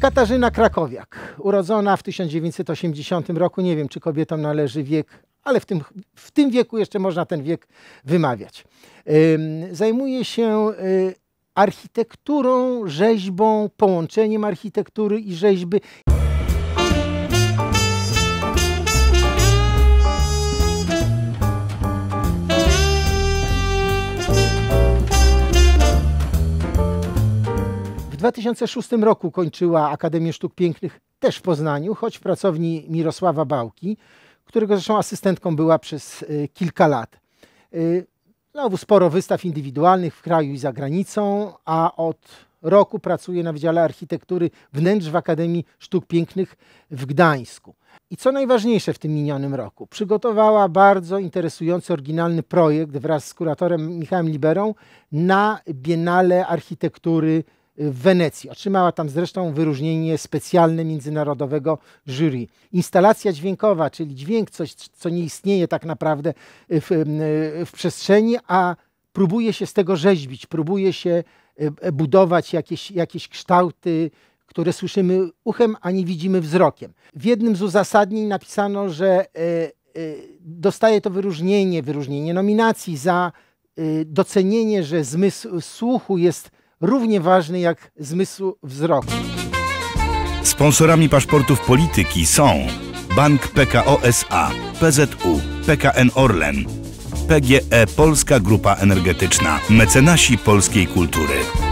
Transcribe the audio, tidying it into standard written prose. Katarzyna Krakowiak, urodzona w 1980 roku. Nie wiem, czy kobietom należy wiek, ale w tym wieku jeszcze można ten wiek wymawiać. Zajmuje się architekturą, rzeźbą, połączeniem architektury i rzeźby. W 2006 roku kończyła Akademię Sztuk Pięknych też w Poznaniu, choć w pracowni Mirosława Bałki, którego zresztą asystentką była przez kilka lat. Znowu sporo wystaw indywidualnych w kraju i za granicą, a od roku pracuje na Wydziale Architektury Wnętrz w Akademii Sztuk Pięknych w Gdańsku. I co najważniejsze w tym minionym roku, przygotowała bardzo interesujący, oryginalny projekt wraz z kuratorem Michałem Liberą na Biennale Architektury w Wenecji. Otrzymała tam zresztą wyróżnienie specjalne międzynarodowego jury. Instalacja dźwiękowa, czyli dźwięk, coś co nie istnieje tak naprawdę w przestrzeni, a próbuje się z tego rzeźbić, próbuje się budować jakieś kształty, które słyszymy uchem, a nie widzimy wzrokiem. W jednym z uzasadnień napisano, że dostaje to wyróżnienie nominacji za docenienie, że zmysł słuchu jest równie ważny jak zmysł wzroku. Sponsorami paszportów polityki są Bank PKO SA, PZU, PKN Orlen, PGE Polska Grupa Energetyczna, mecenasi polskiej kultury.